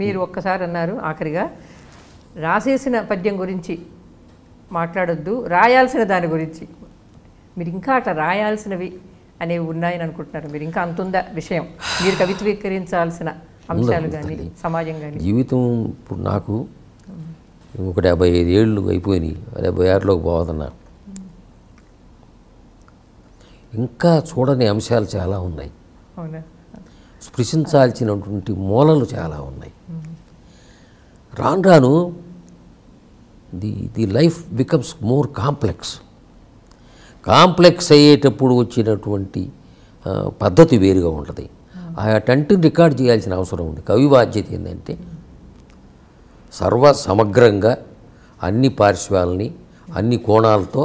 మీరు ఒక్కసారి అన్నారు ఆఖరిగా రాసేసిన పద్యం గురించి మాట్లాడొద్దు, రాయాల్సిన దాని గురించి. మీరు ఇంకా అట్లా రాయాల్సినవి అనేవి ఉన్నాయని అనుకుంటున్నారు మీరు, ఇంకా అంతుందా విషయం? మీరు కవిత్వీకరించాల్సిన అంశాలు కానీ సమాజం కానీ జీవితం. ఇప్పుడు నాకు 75 ఏళ్ళు అయిపోయినాయి, 76లోకి పోతున్నా. ఇంకా చూడని అంశాలు చాలా ఉన్నాయి, స్పృశించాల్సినటువంటి మూలలు చాలా ఉన్నాయి. రాను రాను the life becomes more complex. Complex అయ్యేటప్పుడు వచ్చినటువంటి పద్ధతి వేరుగా ఉంటుంది. ఆ టంటి రికార్డ్ చేయాల్సిన అవసరం ఉంది. కవి బాధ్యత ఏంటంటే సర్వ సమగ్రంగా అన్ని పార్శ్వాలని అన్ని కోణాలతో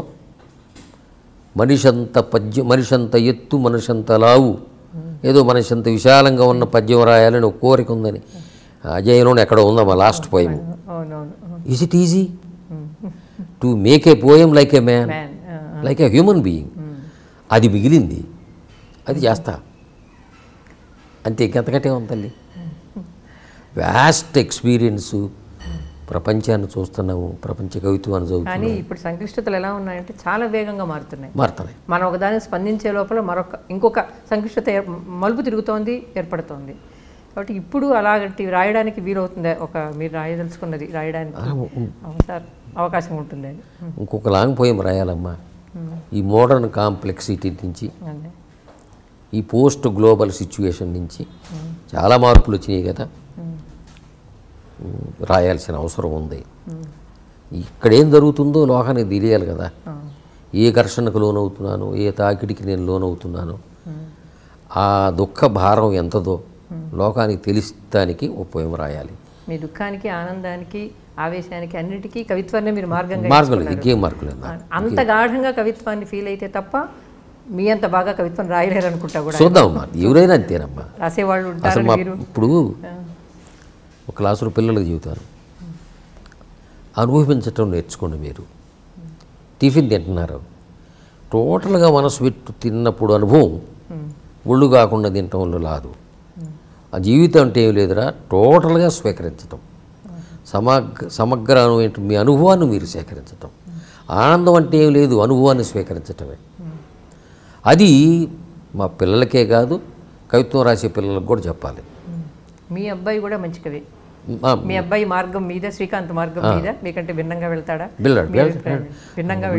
మనిషంత పద్యం, మనిషంత ఎత్తు, మనిషంత లావు, ఏదో మనిషంత విశాలంగా ఉన్న పద్యం రాయాలని ఒక కోరిక ఉందని అజయంలోనే ఎక్కడ ఉందా మా లాస్ట్ పోయము. Is it easy to make a poem like a man, like a human being? అది మిగిలింది, అది చేస్తా అంతే. ఇంకెంతకంటే ఉంది తల్లి. వ్యాస్ట్ ఎక్స్పీరియన్సు, ప్రపంచాన్ని చూస్తున్నాము, ప్రపంచ కవిత్వాన్ని చదువుతున్నాము. కానీ ఇప్పుడు సంక్లిష్టతలు ఎలా ఉన్నాయంటే చాలా వేగంగా మారుతున్నాయి. మనం ఒకదాన్ని స్పందించే లోపల ఇంకొక సంక్లిష్టత మలుపు తిరుగుతోంది, ఏర్పడుతోంది. కాబట్టి ఇప్పుడు అలాంటి రాయడానికి వీలవుతుందా? ఒక మీరు రాయదలుచుకున్నది రాయడానికి అవకాశం ఉంటుంది. ఇంకొక లాంగ్ పోయం రాయాలమ్మా. ఈ మోడర్న్ కాంప్లెక్సిటీ నుంచి, ఈ పోస్ట్ గ్లోబల్ సిచ్యువేషన్ నుంచి చాలా మార్పులు వచ్చినాయి కదా, రాయాల్సిన అవసరం ఉంది. ఇక్కడేం జరుగుతుందో లోకానికి తెలియాలి కదా. ఏ ఘర్షణకు లోనవుతున్నాను, ఏ తాకిడికి నేను లోనవుతున్నాను, ఆ దుఃఖ భారం ఎంతదో లోకానికి తెలిస్తానికి ఉపయోగం రాయాలి. మీ దుఃఖానికి, ఆనందానికి, ఆవేశానికి అన్నిటికీ కవిత్వాన్ని మీరు మార్గం ఇంకేం మార్గం లేదు. అంత గాఢంగా కవిత్వాన్ని ఫీల్ అయితే తప్ప మీ అంత బాగా కవిత్వం రాయలేరు అనుకుంటా కూడా. చూద్దామమ్మా, ఎవరైనా అంతేనమ్మా, రాసేవాళ్ళు ఉంటారు. ఇప్పుడు ఒక క్లాసులో పిల్లలకు చెబుతారు, అనుభవించటం నేర్చుకోండి. మీరు టిఫిన్ తింటున్నారు, టోటల్గా మనసు పెట్టు తిన్నప్పుడు అనుభవం ఒళ్ళు కాకుండా తినటంలో రాదు. ఆ జీవితం అంటే ఏం లేదురా, టోటల్గా స్వీకరించటం, సమగ్ర మీ అనుభవాన్ని మీరు స్వీకరించటం. ఆనందం అంటే ఏం లేదు, అనుభవాన్ని స్వీకరించటమే. అది మా పిల్లలకే కాదు, కవిత్వం రాసే పిల్లలకు కూడా చెప్పాలి. మీ అబ్బాయి కూడా మంచి కవి. మీ అబ్బాయి మార్గం మీద, శ్రీకాంత్ మార్గం మీద మీకంటే భిన్నంగా వెళ్తాడా?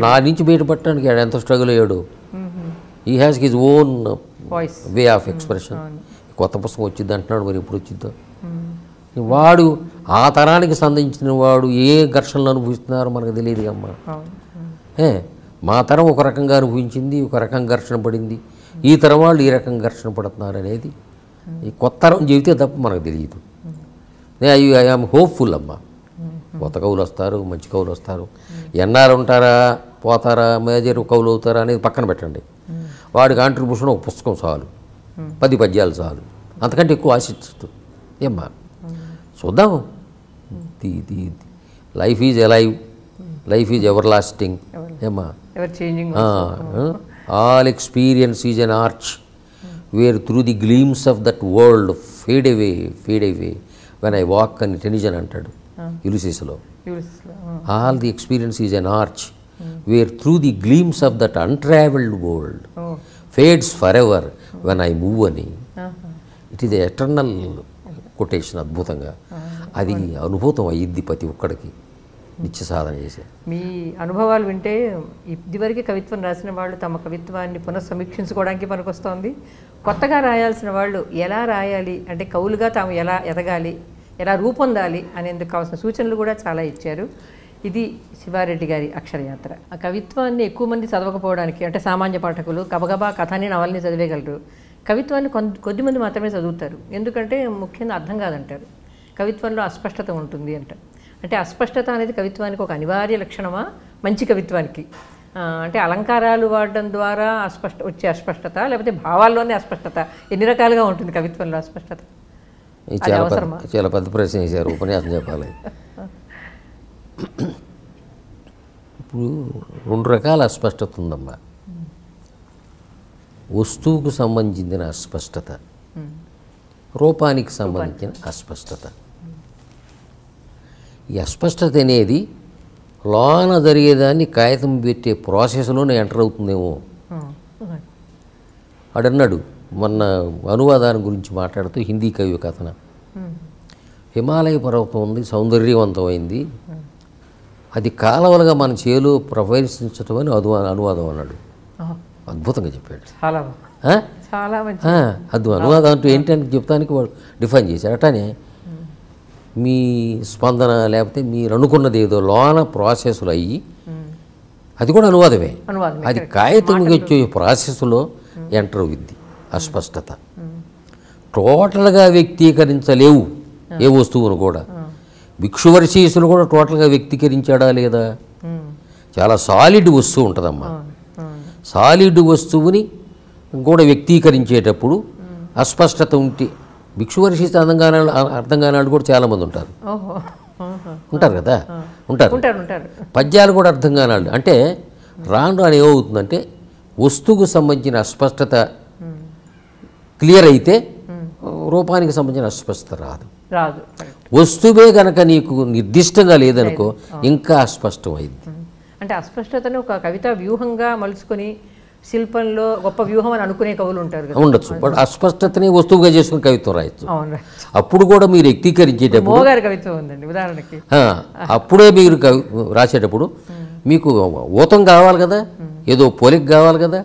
నా నుంచి బయటపడటానికి ఎంత స్ట్రగుల్ అయ్యాడు. He has his own way of expression. కొత్త పుస్తకం వచ్చింది అంటున్నాడు, మరి ఎప్పుడు వచ్చిద్దో. వాడు ఆ తరానికి సంబంధించిన వాడు ఏ ఘర్షణలు అనుభవిస్తున్నారో మనకు తెలియదు అమ్మా. మా తరం ఒక రకంగా అనుభవించింది, ఒక రకం ఘర్షణ పడింది, ఈ తరం వాళ్ళు ఈ రకం ఘర్షణ పడుతున్నారు అనేది ఈ కొత్త తరం చెబితే తప్ప మనకు తెలియదు. ఐఎమ్ హోప్ఫుల్ అమ్మా. కొత్త కవులు వస్తారు, మంచి కవులు వస్తారు. ఎన్నాళ్ళు ఉంటారా, పోతారా, మేజర్ కవులు అవుతారా అనేది పక్కన పెట్టండి. వాడి కాంట్రిబ్యూషన్ ఒక పుస్తకం చాలు, 10 పద్యాలు చాలు, అంతకంటే ఎక్కువ ఆశిస్తూ ఏమ్మా. చూద్దాము. Life is alive, life is everlasting ఏమ్మా. All experience is an arch where through the gleams of that world fade away, fade away when I walk అని టెనిజన్ అంటాడు యులిసిస్లో. All the experience is an arch where through the gleams of that untravelled world fades for ever when I move అని. It is eternal quotation, అద్భుతంగా అది అనుభూతం అయ్యింది ప్రతి ఒక్కడికి నిత్య సాధన చేసే. మీ అనుభవాలు వింటే ఇదివరకే కవిత్వం రాసిన వాళ్ళు తమ కవిత్వాన్ని పునఃసమీక్షించుకోవడానికి పనికొస్తోంది. కొత్తగా రాయాల్సిన వాళ్ళు ఎలా రాయాలి అంటే, కవులుగా తాము ఎలా ఎదగాలి, ఎలా రూపొందాలి అనేందుకు కావాల్సిన సూచనలు కూడా చాలా ఇచ్చారు. ఇది శివారెడ్డి గారి అక్షరయాత్ర. ఆ కవిత్వాన్ని ఎక్కువ మంది చదవకపోవడానికి, అంటే సామాన్య పాఠకులు గబగబా కథని, నవల్ని చదివేయగలరు. కవిత్వాన్ని కొద్దిమంది మాత్రమే చదువుతారు. ఎందుకంటే ముఖ్యంగా అర్థం కాదంటారు, కవిత్వంలో అస్పష్టత ఉంటుంది అంటారు. అంటే అస్పష్టత అనేది కవిత్వానికి ఒక అనివార్య లక్షణమా మంచి కవిత్వానికి? అంటే అలంకారాలు వాడడం ద్వారా వచ్చే అస్పష్టత, లేకపోతే భావాల్లోనే అస్పష్టత, ఎన్ని రకాలుగా ఉంటుంది కవిత్వంలో అస్పష్టత? చాలా పెద్ద ప్రశ్న చేశారు, ఉపన్యాసం చెప్పాలి. ఇప్పుడు 2 రకాల అస్పష్టత ఉందమ్మా. వస్తువుకు సంబంధించిన అస్పష్టత, రూపానికి సంబంధించిన అస్పష్టత. ఈ అస్పష్టత అనేది లోన జరిగేదాన్ని కాగితం పెట్టే ప్రాసెస్లోనే ఎంటర్ అవుతుందేమో అడన్నాడు. మొన్న అనువాదాన్ని గురించి మాట్లాడుతూ హిందీ కవి కథన, హిమాలయ పర్వతం ఉంది, సౌందర్యవంతమైంది, అది కాలవలుగా మన చేలు ప్రవేశించటం అని అనువాదం అన్నాడు. అద్భుతంగా చెప్పాడు. అది అనువాదం అంటూ ఏంటని చెప్తానికి వాడు డిఫైన్ చేశాడు. అట్లానే మీ స్పందన లేకపోతే మీరు అనుకున్నది ఏదో లోన ప్రాసెస్లు అయ్యి అది కూడా అనువాదమే, అది కాగితం వచ్చే ప్రాసెస్లో ఎంటర్ అవుద్ది. అస్పష్టత టోటల్గా వ్యక్తీకరించలేవు ఏ వస్తువును కూడా. భిక్షువర్శీసులు కూడా టోటల్గా వ్యక్తీకరించాడా లేదా? చాలా సాలిడ్ వస్తువు ఉంటుందమ్మా. సాలిడ్ వస్తువుని కూడా వ్యక్తీకరించేటప్పుడు అస్పష్టత ఉంటే భిక్షువర్శీస అర్థం కానివాళ్ళు కూడా చాలామంది ఉంటారు. పద్యాలు కూడా అర్థం కానివాళ్ళు. అంటే రాను రాని ఏమవుతుందంటే వస్తువుకు సంబంధించిన అస్పష్టత క్లియర్ అయితే రూపానికి సంబంధించిన అస్పష్టత రాదు. వస్తువే కనుక నీకు నిర్దిష్టంగా లేదనుకో ఇంకా అస్పష్టమైంది. అంటే అస్పష్టతను ఒక కవిత వ్యూహంగా మలుచుకొని శిల్పంలో గొప్ప వ్యూహం అని అనుకునే కవులు ఉంటారు, ఉండొచ్చు. బట్ అస్పష్టతని వస్తువుగా చేసుకుని కవిత్వం రాయొచ్చు. అప్పుడు కూడా మీరు వ్యక్తీకరించేటప్పుడు కవిత్వం ఉందండి. ఉదాహరణకి అప్పుడే మీరు కవి రాసేటప్పుడు మీకు ఊతం కావాలి కదా, ఏదో పోలిక కావాలి కదా.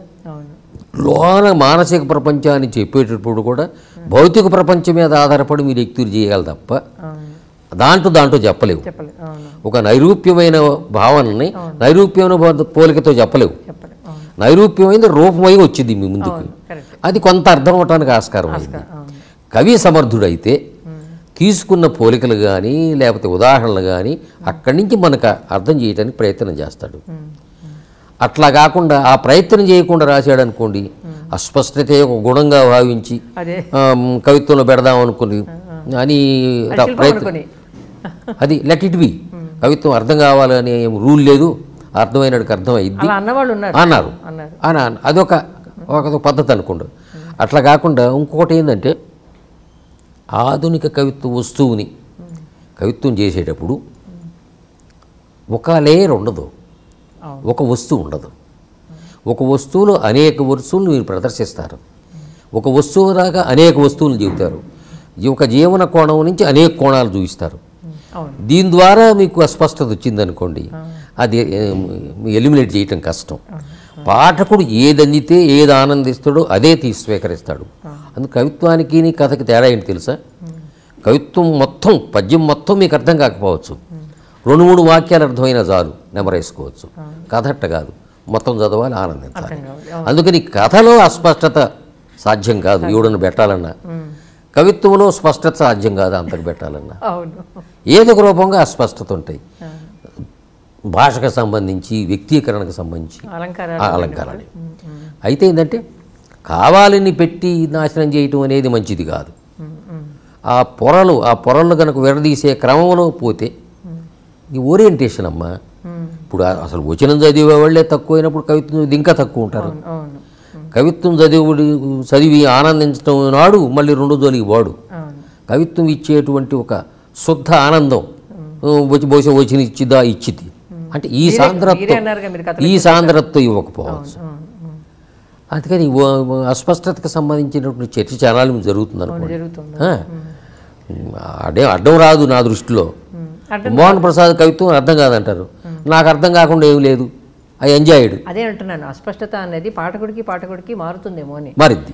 లోన మానసిక ప్రపంచాన్ని చెప్పేటప్పుడు కూడా భౌతిక ప్రపంచం మీద ఆధారపడి మీరు వ్యక్తులు చేయాలి తప్ప దాంట్లో చెప్పలేవు. ఒక నైరూప్యమైన భావనని నైరూప్యమైన పోలికతో చెప్పలేవు. నైరూప్యమైంది రూపమై వచ్చింది మీ ముందుకు, అది కొంత అర్థం అవటానికి ఆస్కారం అయింది. కవి సమర్థుడైతే తీసుకున్న పోలికలు కానీ లేకపోతే ఉదాహరణలు కానీ అక్కడి నుంచి మనకు అర్థం చేయడానికి ప్రయత్నం చేస్తాడు. అట్లా కాకుండా ఆ ప్రయత్నం చేయకుండా రాశాడు అనుకోండి, అస్పష్టతే ఒక గుణంగా భావించి కవిత్వంలో పెడదాం అనుకుని అని ప్రయత్నం, అది లెట్ ఇట్ బి. కవిత్వం అర్థం కావాలనే రూల్ లేదు, అర్థమైనడికి అర్థం అయింది అన్నారు అని అదొక పద్ధతి అనుకోండి. అట్లా కాకుండా ఇంకొకటి ఏంటంటే ఆధునిక కవిత్వ వస్తువుని కవిత్వం చేసేటప్పుడు ఒక లేయర్ ఉండదు, ఒక వస్తువు ఉండదు. ఒక వస్తువులో అనేక వస్తువులు మీరు ప్రదర్శిస్తారు. ఒక వస్తువు దాకా అనేక వస్తువులు చెబుతారు. ఒక జీవన కోణం నుంచి అనేక కోణాలు చూపిస్తారు. దీని ద్వారా మీకు అస్పష్టత వచ్చిందనుకోండి, అది ఎలిమినేట్ చేయటం కష్టం. పాఠకుడు ఏదందితే ఏది ఆనందిస్తాడో అదే తీసి స్వీకరిస్తాడు. అందుకు కవిత్వానికి కథకి తేడా ఏంటి తెలుసా? కవిత్వం మొత్తం పద్యం మొత్తం మీకు అర్థం కాకపోవచ్చు, 2-3 వాక్యాలు అర్థమైన చాలు, నెమరేసుకోవచ్చు. కథ అట్ట కాదు, మొత్తం చదవాలి, ఆనందించాలి. అందుకని కథలో అస్పష్టత సాధ్యం కాదు. ఎవడను పెట్టాలన్నా కవిత్వంలో స్పష్టత సాధ్యం కాదు. అంతకు పెట్టాలన్నా ఏదో రూపంగా అస్పష్టత ఉంటాయి. భాషకు సంబంధించి, వ్యక్తీకరణకు సంబంధించి, అలంకారాలు అయితే ఏంటంటే కావాలని పెట్టి నాశనం చేయటం అనేది మంచిది కాదు. ఆ పొరలు కనుక విడదీసే క్రమంలో పోతే ఈ ఓరియంటేషన్ అమ్మా. ఇప్పుడు అసలు వచనం చదివే వాళ్ళే తక్కువైనప్పుడు కవిత్వం ఇంకా తక్కువ ఉంటారు. కవిత్వం చదివి ఆనందించడం నాడు మళ్ళీ రెండో జోలికి వాడు. కవిత్వం ఇచ్చేటువంటి ఒక శుద్ధ ఆనందం బహుశా వచన ఇచ్చిద్ది అంటే ఈ సాంద్రతతో ఇవ్వకపోవచ్చు. అందుకని అస్పష్టతకు సంబంధించినటువంటి చర్చ చాలా జరుగుతుంది అనుకోండి. అడ్డం రాదు నా దృష్టిలో. మోహన్ ప్రసాద్ కవిత్వం అర్థం కాదంటారు, నాకు అర్థం కాకుండా ఏం లేదు, ఐ ఎంజాయ్డ్. అదే అంటున్నాను, అస్పష్టత అనేది పాఠకుడికి మారుతుందేమో అని. మారింది.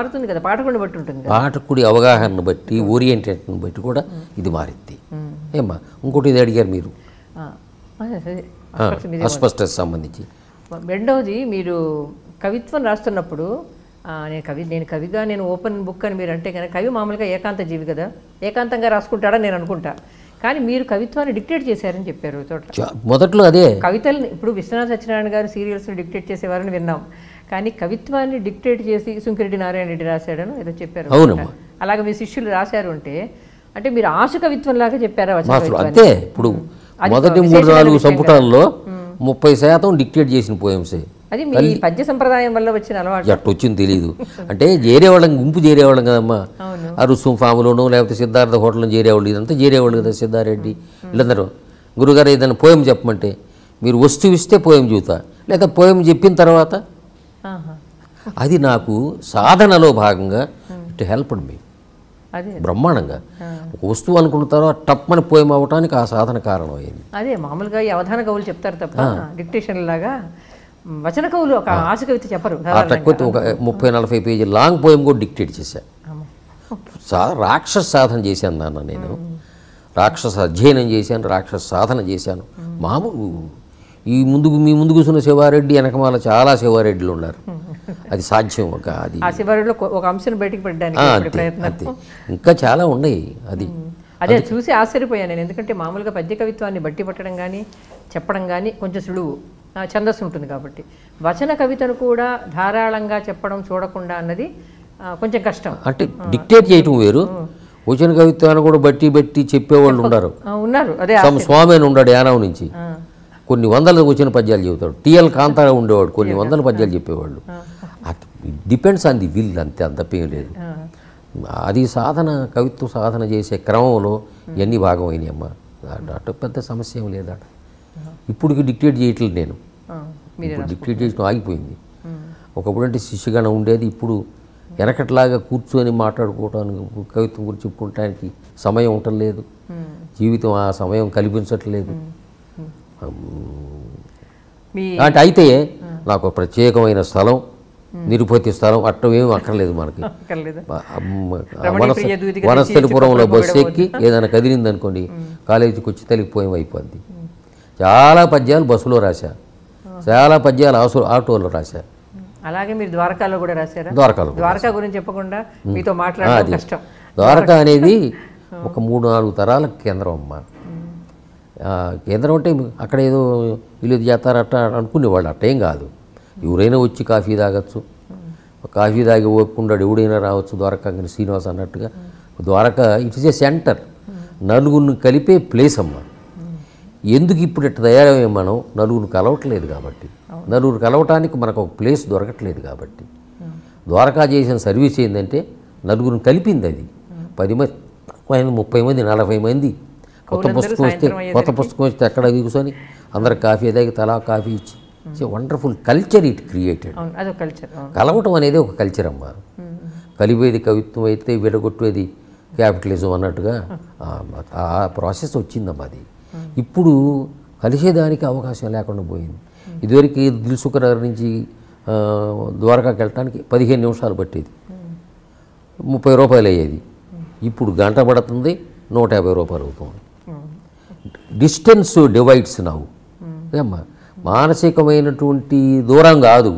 మారుతుంది కదా, పాఠకుడిని బట్టి ఉంటుంది, పాఠకుడి అవగాహనను బట్టి, ఓరియంటేషన్ బట్టి కూడా ఇది మారింది. ఏమ్మా ఇంకోటి ఇది అడిగారు మీరు అస్పష్టత సంబంధించి. రెండవది, మీరు కవిత్వం రాస్తున్నప్పుడు నేను కవిగా ఓపెన్ బుక్ అని మీరు అంటే కనుక కవి మామూలుగా ఏకాంత జీవి కదా, ఏకాంతంగా రాసుకుంటాడా నేను అనుకుంటా. కానీ మీరు కవిత్వాన్ని డిక్టేట్ చేశారని చెప్పారు మొదట్లో. అదే కవితల్ని ఇప్పుడు విశ్వనాథ సత్యనారాయణ గారు సీరియల్స్ని డిక్టేట్ చేసేవారని విన్నాం. కానీ కవిత్వాన్ని డిక్టేట్ చేసి సుంకిరెడ్డి నారాయణ రెడ్డి రాశాడని ఏదో చెప్పారు. అవునమ్మా. అలాగే మీ శిష్యులు రాశారు అంటే మీరు ఆశ కవిత్వం లాగా చెప్పారా? అంతే. ఇప్పుడు మొదటి 3-4 సంపుటాల్లో 30% డిక్టేట్ చేసిన పోయమ్సే, అది మీ పద్య సంప్రదాయం వల్ల వచ్చిన అలవాటు. జట్టు వచ్చింది తెలియదు. అంటే చేరేవాళ్ళం గుంపు చేరేవాళ్ళం కదమ్మా, ఆ రుసుం ఫాములోనూ లేకపోతే సిద్ధార్థ హోటల్లో చేరేవాళ్ళు, ఇదంతా చేరేవాళ్ళు కదా సిద్ధారెడ్డి వీళ్ళందరూ. గురుగారు ఏదైనా పోయం చెప్పమంటే మీరు వస్తువు ఇస్తే పోయం చూతా, లేదా పోయం చెప్పిన తర్వాత అది నాకు సాధనలో భాగంగా ఇట్ హెల్ప్ మీ బ్రహ్మాండంగా. ఒక వస్తువు అనుకున్న తర్వాత టప్పని పోయం అవ్వటానికి ఆ సాధన కారణం అయింది. అదే మామూలుగా ఈ అవధాన కవులు చెప్తారు తప్ప డిక్టేషన్ లాగా వచన కవులు ఒక ఆశకవిత చెప్పరు. తక్కువ ఒక 30-40 పేజీ లాంగ్ పోయం కూడా డిక్టేట్ చేశాను. రాక్షస సాధన చేశాను నాన్న, నేను రాక్షస అధ్యయనం చేశాను, రాక్షస సాధన చేశాను. మామూలు ఈ ముందుకు మీ ముందు కూర్చున్న శివారెడ్డి వెనకమాల చాలా శివారెడ్డిలు ఉన్నారు, అది సాధ్యం. ఒక అది ఒక అంశం బయటకు పెట్టడానికి అంతే, ఇంకా చాలా ఉన్నాయి. అది అదే చూసి ఆశ్చర్యపోయాను నేను, ఎందుకంటే మామూలుగా పద్య కవిత్వాన్ని బట్టి పట్టడం కానీ చెప్పడం కానీ కొంచెం సులువు, ఛందస్సు ఉంటుంది కాబట్టి. వచన కవితను కూడా ధారాళంగా చెప్పడం చూడకుండా అన్నది కొంచెం కష్టం. అంటే డిక్టేట్ చేయటం వేరు, వచన కవిత్వాన్ని కూడా బట్టి బట్టి చెప్పేవాళ్ళు ఉన్నారు. అదే స్వామి అని ఉన్నాడు యానవ నుంచి, కొన్ని వందల వచ్చిన పద్యాలు చెబుతాడు. టిఎల్ కాంతారావు ఉండేవాడు, కొన్ని వందల పద్యాలు చెప్పేవాళ్ళు. డిపెండ్స్ ఆన్ ది విల్, అంతే, అంత పేరు లేదు. అది సాధన, కవిత్వ సాధన చేసే క్రమంలో ఇవన్నీ భాగం అయినాయమ్మా. అటు పెద్ద సమస్య ఏం లేదా. ఇప్పుడు డిక్టేట్ చేయట్లేదు నేను, ఇప్పుడు డిక్టేట్ చేయడం ఆగిపోయింది. ఒకప్పుడు అంటే శిష్యగణం ఉండేది, ఇప్పుడు వెనకట్లాగా కూర్చొని మాట్లాడుకోవడానికి కవిత్వం గురించి చెప్పుకోవటానికి సమయం ఉండలేదు, జీవితం ఆ సమయం కల్పించట్లేదు. అంటే అయితే నాకు ప్రత్యేకమైన స్థలం, నిరుపతి స్థలం అట్టమేమి అక్కర్లేదు మనకి. వనస్థలిపురంలో బస్సు ఎక్కి ఏదైనా కదిలింది అనుకోండి, కాలేజీకి వచ్చి తలిగిపోయాం అయిపోద్ది. చాలా పద్యాలు బస్సులో రాశా, చాలా పద్యాలు ఆటోలో రాశా. అలాగే మీరు ద్వారకాలో కూడా రాశారా? ద్వారకాలో, ద్వారకా గురించి చెప్పకుండా మీతో మాట్లాడడం కష్టం. ద్వారకా అనేది ఒక 3-4 తరాల కేంద్రం అమ్మ. కేంద్రం అంటే అక్కడ ఏదో వీళ్ళు చేస్తారట అనుకునేవాళ్ళు, అట్టేం కాదు. ఎవరైనా వచ్చి కాఫీ తాగొచ్చు, కాఫీ తాగి ఓకుండా ఎవడైనా రావచ్చు ద్వారకాని శ్రీనివాస్ అన్నట్టుగా. ద్వారకా ఇట్స్ ఏ సెంటర్, నలుగురిని కలిపే ప్లేస్ అమ్మ. ఎందుకు ఇప్పుడు ఇట్లా తయారయ్యే మనం, నలుగురు కలవట్లేదు కాబట్టి, నలుగురు కలవటానికి మనకు ఒక ప్లేస్ దొరకట్లేదు కాబట్టి. ద్వారకా చేసిన సర్వీస్ ఏంటంటే నలుగురిని కలిపింది. అది 10 మంది, 30 మంది, 40 మంది. కొత్త పుస్తకం వస్తే అక్కడ కూర్చొని అందరు కాఫీ తాగి తలా కాఫీ ఇచ్చి, it's a wonderful culture it created. కలవటం అనేది ఒక కల్చర్ అమ్మ. కలిపేది కవిత్వం అయితే విడగొట్టేది క్యాపిటలిజం అన్నట్టుగా ఆ ప్రాసెస్ వచ్చిందమ్మా. అది ఇప్పుడు కలిసేదానికి అవకాశం లేకుండా పోయింది. ఇదివరకు దిల్సుఖనగర్ నుంచి ద్వారకాకి వెళ్ళటానికి 15 నిమిషాలు పట్టేది, 30 రూపాయలు అయ్యేది. ఇప్పుడు గంట పడుతుంది, 150 రూపాయలు అవుతుంది. డిస్టెన్స్ డివైడ్స్ నవ్వు ఏమ్మా, మానసికమైనటువంటి దూరం కాదు,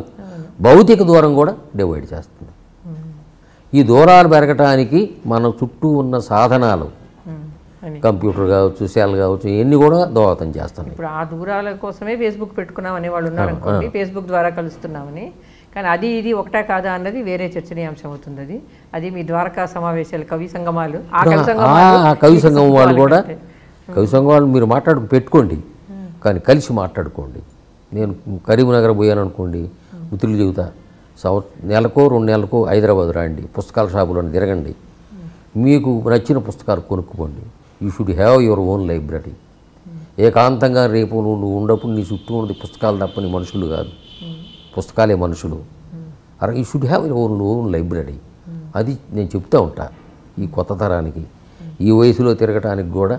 భౌతిక దూరం కూడా డివైడ్ చేస్తుంది. ఈ దూరాలు పెరగటానికి మన చుట్టూ ఉన్న సాధనాలు, కంప్యూటర్ కావచ్చు, సెల్ కావచ్చు, ఇవన్నీ కూడా దోహదం చేస్తాను. ఇప్పుడు ఆ దూరాల కోసమే ఫేస్బుక్ పెట్టుకున్నాం అనే వాళ్ళు ఉన్నారు అనుకోండి, ఫేస్బుక్ ద్వారా కలుస్తున్నామని. కానీ అది ఇది ఒకటే కాదా అన్నది వేరే చర్చనీయాంశం అవుతుంది. అది అది మీ ద్వారకా సమావేశాలు, కవి సంగమాలు, కవి సంఘం వాళ్ళు కూడా, కవి సంఘం వాళ్ళు మీరు మాట్లాడుకు పెట్టుకోండి, కానీ కలిసి మాట్లాడుకోండి. నేను కరీంనగర్ పోయాను అనుకోండి, మిత్రులు చెబుతా, నెలకో 2 నెలలకో హైదరాబాద్ రాండి, పుస్తకాల షాపులో తిరగండి, మీకు నచ్చిన పుస్తకాలు కొనుక్కోండి. You should have your own library. ఏకాంతంగా రేపు నువ్వు ఉండప్పుడు నీ చుట్టూ ఉన్నది పుస్తకాలు తప్ప నీ మనుషులు కాదు, పుస్తకాలే మనుషులు. అరే you should have your own library. అది నేను చెప్తూ ఉంటా ఈ కొత్త తరానికి. ఈ వయసులో తిరగటానికి కూడా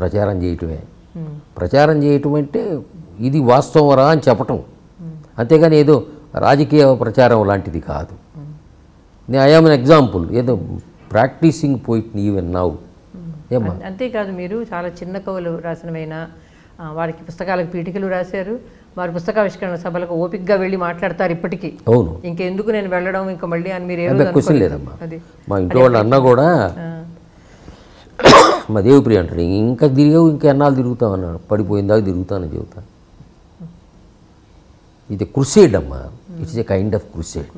ప్రచారం చేయటమే. ప్రచారం చేయటం అంటే ఇది వాస్తవం రా అని చెప్పటం, అంతేగాని ఏదో రాజకీయ ప్రచారం లాంటిది కాదు. నేను ఐ యామ్ అన్ ఎగ్జాంపుల్, ఏదో ప్రాక్టీసింగ్ పోయిట్ని ఈవెన్ నౌ ఏమా. అంతేకాదు మీరు చాలా చిన్న కవులు రాసినవైనా వారికి పుస్తకాలకు పీఠికలు రాశారు, వారి పుస్తకావిష్కరణ సభలకు ఓపికగా వెళ్ళి మాట్లాడతారు ఇప్పటికీ. అవును, ఇంకెందుకు నేను వెళ్ళడం ఇంకా మళ్ళీ అని మీరు ఏదో క్వశ్చన్ లేదమ్మా. మా ఇంట్లో వాళ్ళు అన్న కూడా, మా దేవిప్రియ అంటాడు, ఇంకా తిరిగావు, ఇంకా ఎన్నాళ్ళు తిరుగుతావు అన్నాడు. పడిపోయిందాక తిరుగుతానని చెబుతాను. ఇది క్రుసేడ్ అమ్మా, it's a kind of crusade.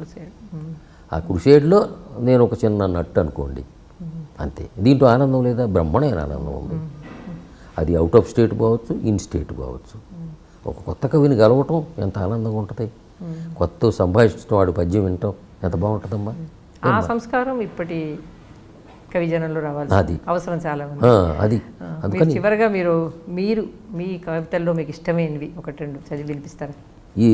ఆ క్రుషేడ్లో నేను ఒక చిన్న నట్టు అనుకోండి, అంతే. దీంట్లో ఆనందం లేదా? బ్రహ్మణమైన ఆనందం ఉంది. అది అవుట్ ఆఫ్ స్టేట్ పోవచ్చు, ఇన్ స్టేట్ పోవచ్చు, ఒక కొత్త కవిని గలవటం ఎంత ఆనందంగా ఉంటుంది, కొత్త సంభాషించడం, వాడు పద్యం వినటం ఎంత బాగుంటుందమ్మా. ఆ సంస్కారం ఇప్పటి కవిజనంలో రావాలి, అది అవసరం చాలా ఉంది. అది అందుకని చివరిగా మీరు మీరు మీ కవితల్లో మీకు ఇష్టమైనవి ఒకటి రెండు చదివి వినిపిస్తారు. ఈ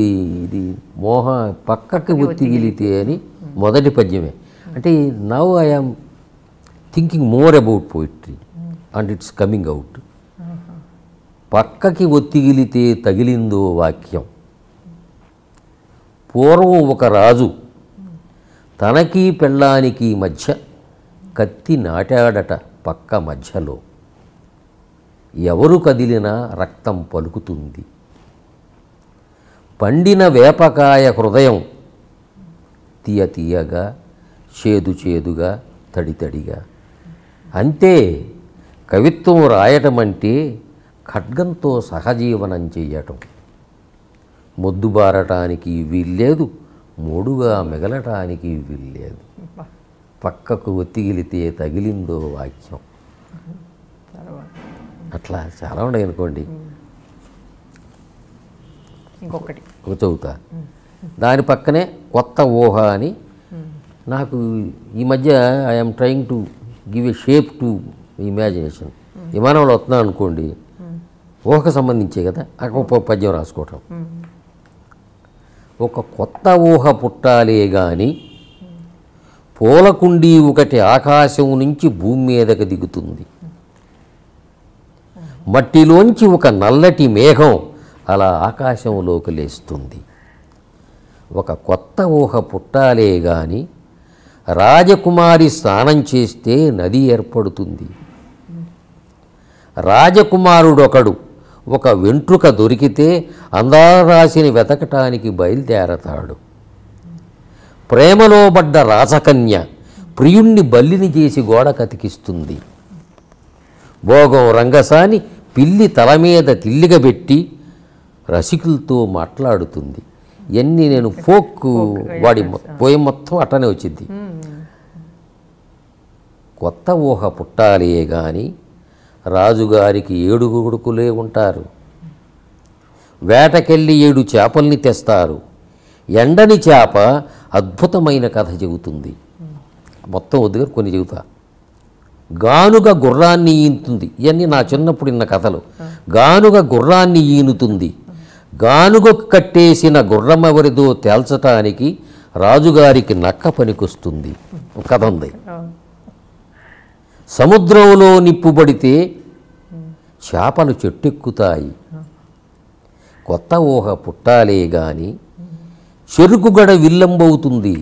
ఇది మోహ పక్కకి ఒత్తిగిలితే అని మొదటి పద్యమే. అంటే now I am thinking more about poetry and it's coming out. పక్కకి ఒత్తిగిలితే తగిలిందో వాక్యం. పూర్వం ఒక రాజు తనకి పెళ్ళానికి మధ్య కత్తి నాటాడట, పక్క మధ్యలో ఎవరు కదిలినా రక్తం పలుకుతుంది. పండిన వేపకాయ హృదయం తీయ తీయగా, చేదు చేదుగా, తడితడిగా. అంతే కవిత్వం రాయటం అంటే ఖడ్గంతో సహజీవనం చేయటం. మొద్దుబారటానికి వీల్లేదు, మోడుగా మిగలటానికి వీల్లేదు. పక్కకు ఒత్తిగిలితే తగిలిందో వాక్యం. అట్లా చాలా ఉన్నాయి అనుకోండి. ఇంకొకటి చదువుతా, దాని పక్కనే కొత్త ఊహ అని. నాకు ఈ మధ్య I'm trying to give a shape to imagination. విమానంలో వస్తున్నాను అనుకోండి, ఊహకు సంబంధించే కదా అక్కడ పద్యం రాసుకోవటం. ఒక కొత్త ఊహ పుట్టాలే గాని పూలకుండీ ఒకటి ఆకాశం నుంచి భూమి మీదకు దిగుతుంది. మట్టిలోంచి ఒక నల్లటి మేఘం అలా ఆకాశంలోకి లేస్తుంది. ఒక కొత్త ఊహ పుట్టాలే గాని రాజకుమారి స్నానం చేస్తే నది ఏర్పడుతుంది. రాజకుమారుడొకడు ఒక వెంట్రుక దొరికితే అందారాశిని వెతకటానికి బయలుదేరతాడు. ప్రేమలో పడ్డ రాజకన్య ప్రియుణ్ణి బల్లిని చేసి గోడ కతికిస్తుంది. భోగం రంగసాని పిల్లి తల మీద తిల్లిగబెట్టి రసికులతో మాట్లాడుతుంది. ఇవన్నీ నేను ఫోక్ వాడి పోయం మొత్తం అట్టనే వచ్చింది. కొత్త ఊహ పుట్టాలే గాని రాజుగారికి 7 కొడుకులే ఉంటారు. వేటకెళ్ళి 7 చేపల్ని తెస్తారు. ఎండని చేప అద్భుతమైన కథ చెబుతుంది. మొత్తం వద్దుగా కొన్ని చెబుతా. గానుగ గుర్రాన్ని ఈనుతుంది. ఇవన్నీ నా చిన్నప్పుడు ఇన్న కథలు. గానుగ గుర్రాన్ని ఈనుతుంది. గానుగకు కట్టేసిన గుర్రం ఎవరిదో తేల్చటానికి రాజుగారికి నక్క పనికొస్తుంది. కథ ఉంది. సముద్రంలో నిప్పుబడితే చేపలు చెట్టెక్కుతాయి. కొత్త ఊహ పుట్టాలే గాని చెరుకుగడ విల్లంబవుతుంది.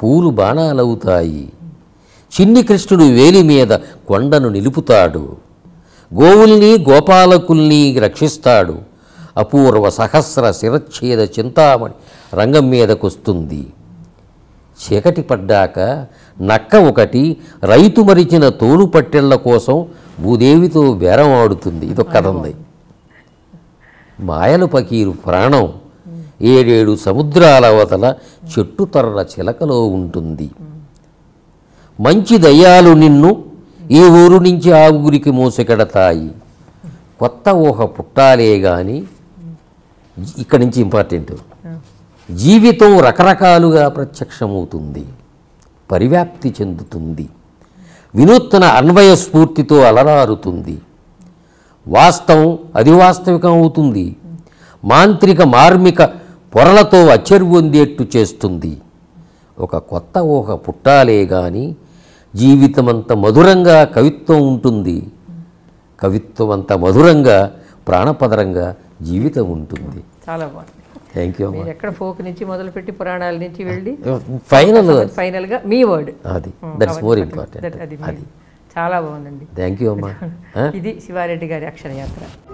పూలు బాణాలవుతాయి. చిన్ని కృష్ణుడు వేలి మీద కొండను నిలుపుతాడు. గోవుల్ని గోపాలకుల్ని రక్షిస్తాడు. అపూర్వ సహస్ర శిరచ్ఛేద చింతామణి రంగం మీదకొస్తుంది. చీకటి పడ్డాక నక్క ఒకటి రైతు మరిచిన తోలు పట్టెళ్ల కోసం భూదేవితో బేరం ఆడుతుంది. ఇదొక కథ ఉంది. మాయలు పకీరు ప్రాణం 7 సముద్రాల అవతల చెట్టు తర్ర చిలకలో ఉంటుంది. మంచి దయ్యాలు నిన్ను ఈ ఊరు నుంచి ఆ ఊరికి మోసకెడతాయి. కొత్త ఊహ పుట్టాలే గాని, ఇక్కడి నుంచి ఇంపార్టెంట్, జీవితం రకరకాలుగా ప్రత్యక్షమవుతుంది, పరివ్యాప్తి చెందుతుంది, వినూత్న అన్వయ స్ఫూర్తితో అలరారుతుంది. వాస్తవం అది వాస్తవికం అవుతుంది. మాంత్రిక మార్మిక పొరలతో అచ్చెరువొందేట్టు చేస్తుంది. ఒక కొత్త ఊహ పుట్టాలే గాని జీవితమంత మధురంగా కవిత్వం ఉంటుంది. కవిత్వం అంత మధురంగా ప్రాణపదరంగా జీవితం ఉంటుంది. చాలా బాగుంది. Thank you. ఎక్కడ ఫోక్ నుంచి మొదలుపెట్టి పురాణాల నుంచి వెళ్ళి ఫైనల్గా మీ వర్డ్ అది, దట్స్ మోర్ ఇంపార్టెంట్. అది చాలా బాగుందండి. థ్యాంక్ యూ అమ్మా. ఇది శివారెడ్డి గారి అక్షరయాత్ర.